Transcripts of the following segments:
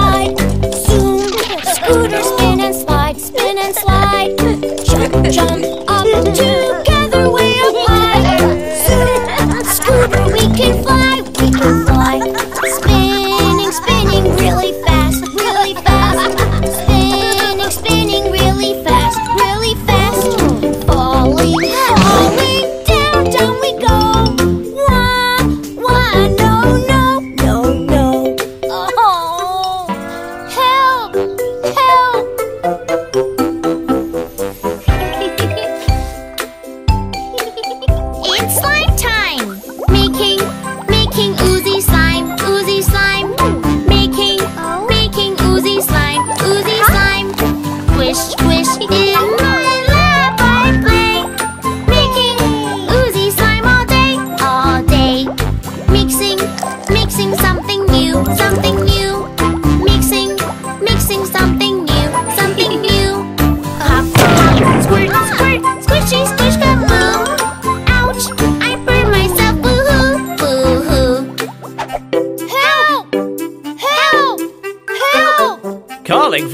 slide. Zoom, scooter, spin and slide, spin and slide. Jump, jump, up, together way up high. Zoom, scooter, we can fly, we can fly. Spinning, spinning really fast, really fast. Spinning, spinning really fast, really fast. Falling, falling, down, down we go. Wah, wah, no, no.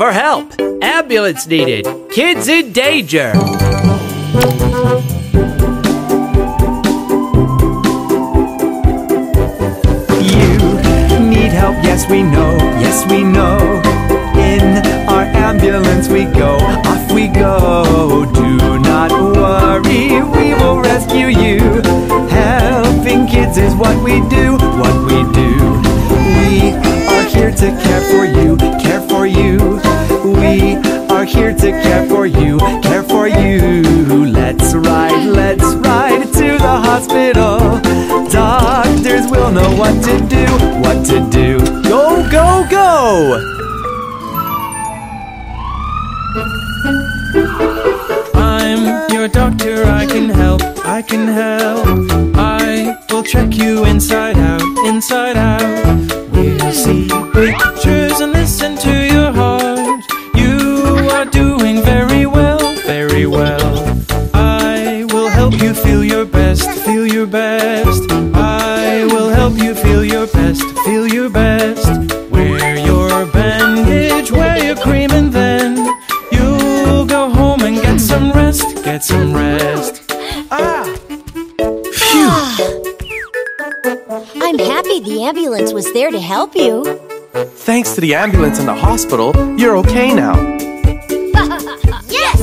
For help! Ambulance needed! Kids in danger! You need help, yes we know, yes we know. In our ambulance we go, off we go. Do not worry, we will rescue you. Helping kids is what we do, what we do. We are here to care for you, care for you. We are here to care for you, care for you. Let's ride to the hospital. Doctors will know what to do, what to do. Go, go, go! I'm your doctor, I can help, I can help. I will check you inside out, inside out. You see pictures and listen to your heart. You are doing very well, very well. I will help you feel your best, feel your best. I will help you feel your best, feel your best. Wear your bandage, wear your cream, and then you'll go home and get some rest, get some rest. I'm happy the ambulance was there to help you. Thanks to the ambulance and the hospital, you're okay now. Yes!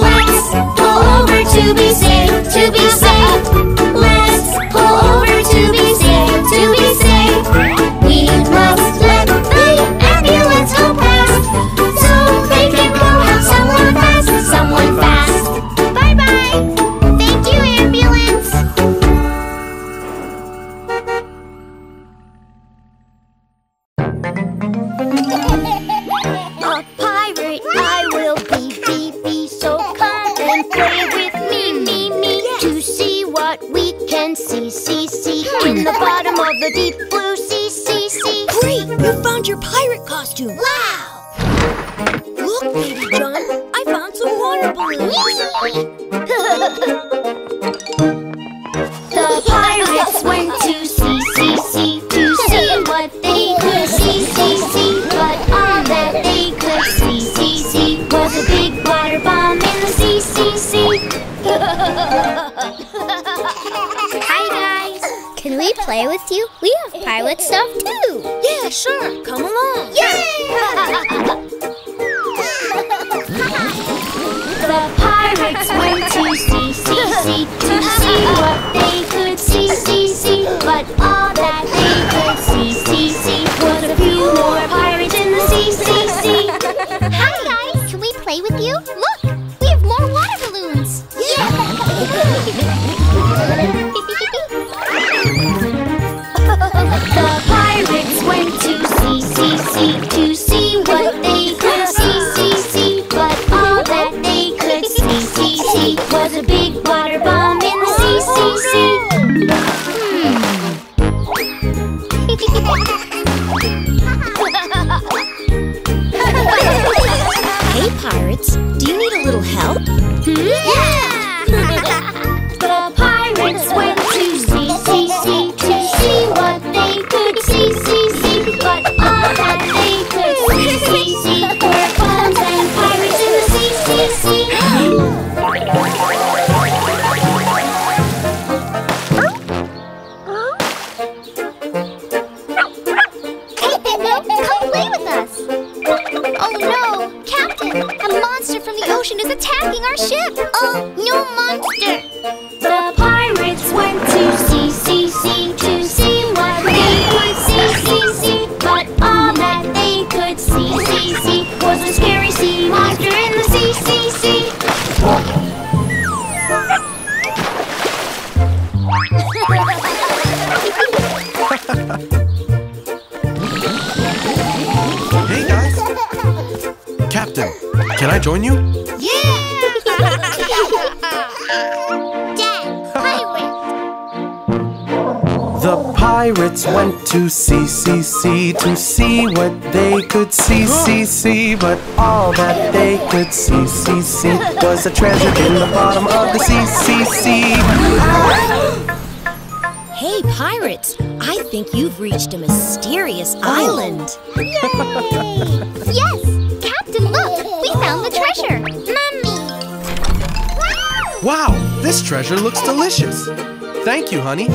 Let's pull over to be safe, to be safe. Let's pull over to be safe, to be safe. We must let the ambulance go past, so they can go help someone fast, someone fast. Bye-bye! Thank you, ambulance! But play with us. Oh no! Captain! A monster from the ocean is attacking our ship! Oh, no monster! The pirates went to sea to see what they could see. But all that they could see was a scary sea monster in the sea. Hey guys! Captain, can I join you? Yeah! Dad, pirate! The pirates went to sea to see what they could see. But all that they could see was a treasure in the bottom of the sea. Ah! Hey, pirates! I think you've reached a mysterious island! Yay! Yes! Captain, look! We found the treasure! Mummy! Wow! This treasure looks delicious! Thank you, honey!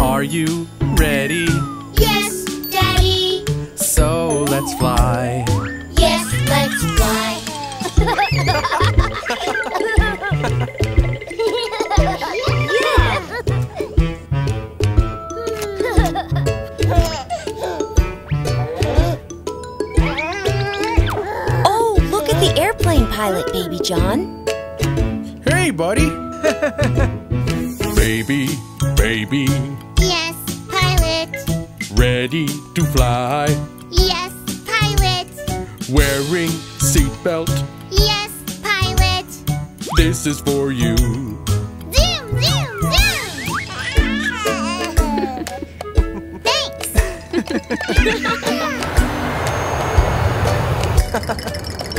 Are you ready? Yes, Daddy. So let's fly. Yes, let's fly. Pilot Baby John. Hey, buddy. Baby, baby. Yes, pilot. Ready to fly. Yes, pilot. Wearing seatbelt. Yes, pilot. This is for you. Zoom, zoom, zoom. Thanks.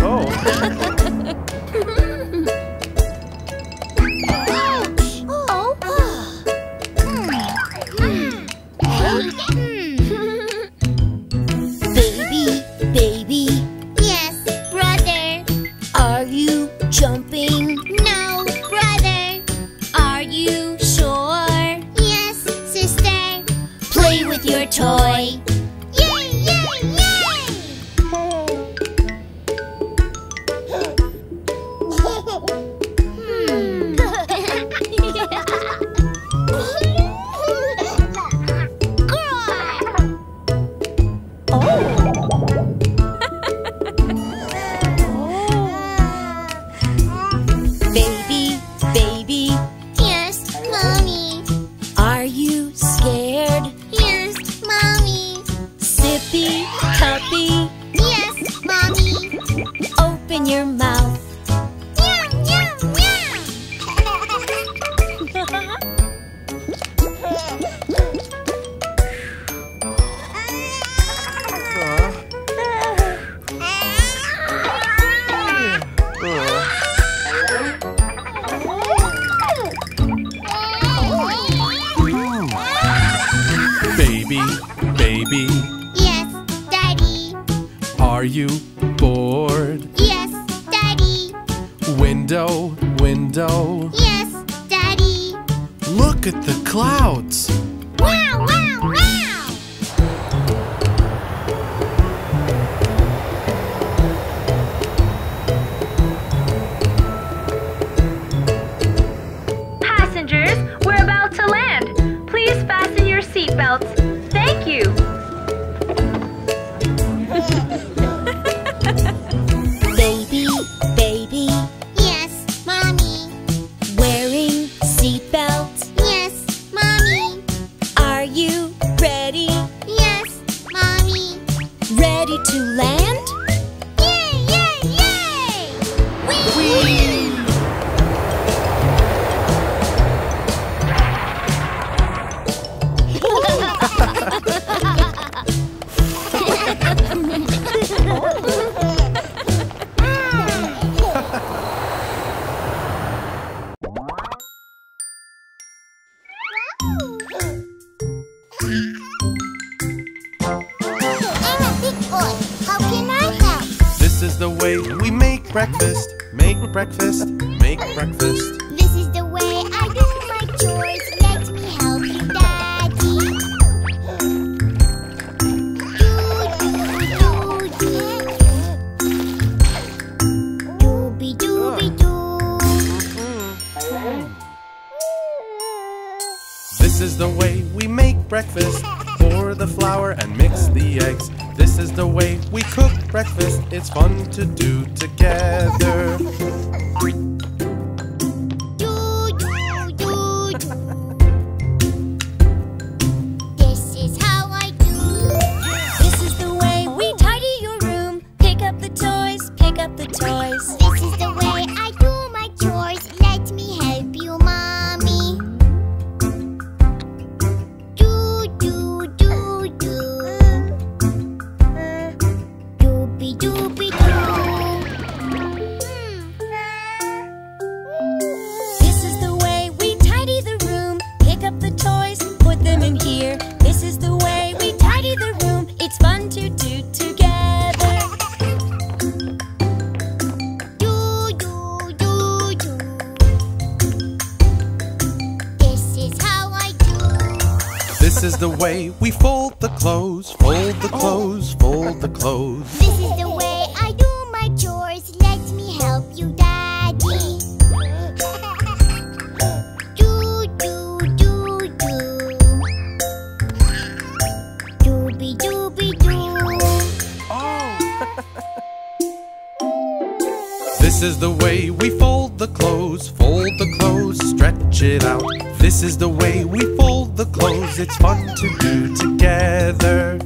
Oh. This is the way we fold the clothes, fold the clothes, fold the clothes. This is the way I do my chores. Let me help you, Daddy. Do, do, do, do. Dooby, dooby, doo. Oh! This is the way we fold the clothes, stretch it out. This is the way we fold the clothes. It's fun to do together.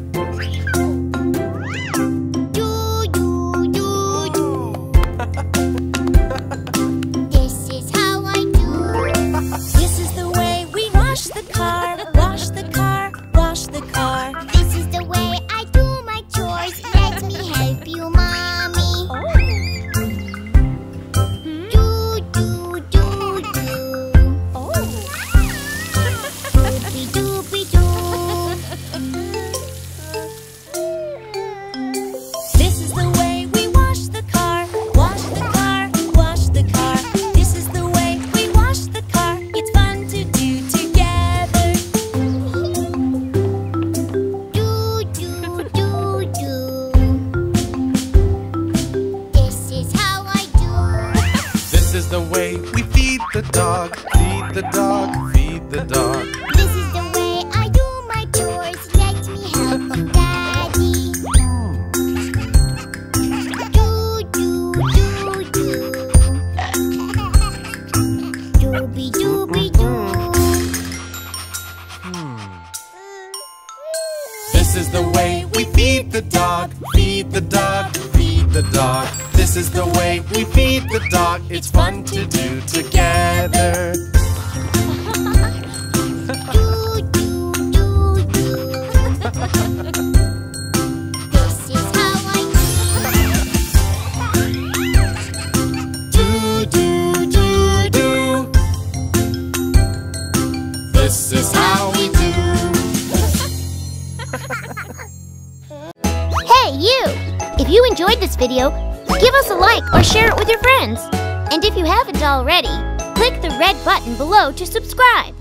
Video, give us a like or share it with your friends. And if you haven't already, click the red button below to subscribe.